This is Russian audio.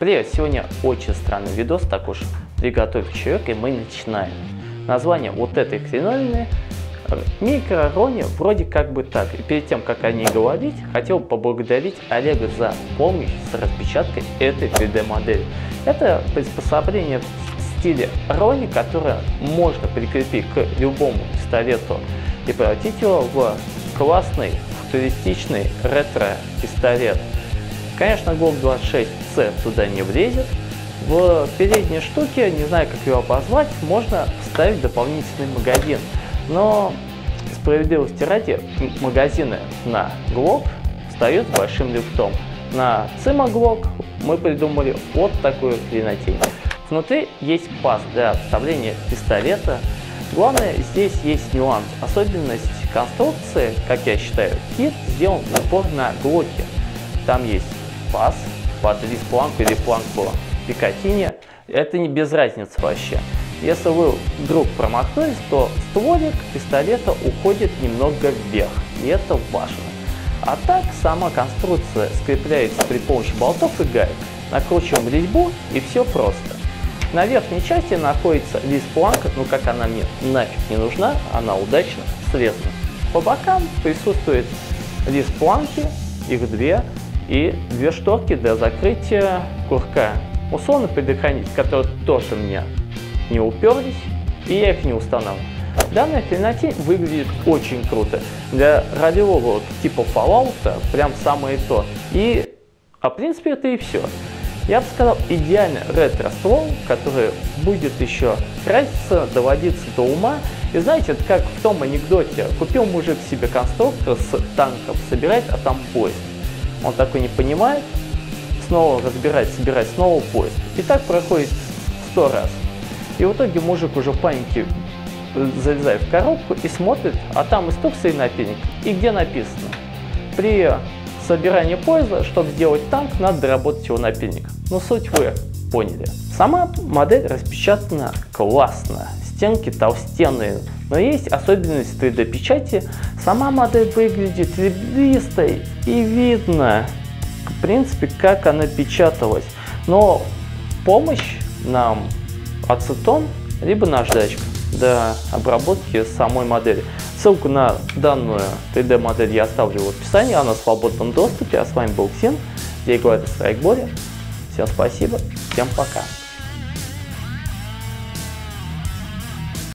Привет, сегодня очень странный видос, так уж приготовь человека, и мы начинаем. Название вот этой хреновины Micro Roni, вроде как бы так. И перед тем, как о ней говорить, хотел поблагодарить Олега за помощь с распечаткой этой 3D-модели. Это приспособление в стиле Roni, которое можно прикрепить к любому пистолету и превратить его в классный туристичный ретро-пистолет. Конечно, Glock 26C туда не влезет. В передней штуке, не знаю, как ее обозвать, можно вставить дополнительный магазин. Но справедливости ради, магазины на Glock встают большим люфтом. На CIMO Glock мы придумали вот такую хренотень. Внутри есть паз для вставления пистолета. Главное, здесь есть нюанс. Особенность конструкции, как я считаю, кит сделан в упор на Глоке. Там есть паз, подвес планку или планку Пикатине. Это не без разницы вообще. Если вы вдруг промахнулись, то стволик пистолета уходит немного вверх. И это важно. А так, сама конструкция скрепляется при помощи болтов и гаек. Накручиваем резьбу, и все просто. На верхней части находится лист-планка, но как она мне нафиг не нужна, она удачно срезана. По бокам присутствует лист-планки, их две шторки для закрытия курка. Условно предохранитель, которые тоже мне не уперлись, и я их не устанавливал. Данная хренотень выглядит очень круто. Для ролевого типа Fallout прям самое то. И, в принципе, это и все. Я бы сказал, идеально ретро-ствол, который будет еще краситься, доводиться до ума. И знаете, это как в том анекдоте. Купил мужик себе конструктор с танком, собирает, а там поезд. Он такой не понимает, снова разбирает, собирает, снова поезд. И так проходит 100 раз. И в итоге мужик уже в панике залезает в коробку и смотрит, а там инструкция и напильник. И где написано? При собирание поезда, чтобы сделать танк, надо доработать его напильник. Но суть вы поняли. Сама модель распечатана классно. Стенки толстенные. Но есть особенность 3D печати. Сама модель выглядит ребристой и видно, в принципе, как она печаталась. Но помощь нам ацетон, либо наждачка для обработки самой модели. Ссылку на данную 3D модель я оставлю в описании, она в свободном доступе. А с вами был Ксин, я Игорь Сайк Бори. Всем спасибо, всем пока.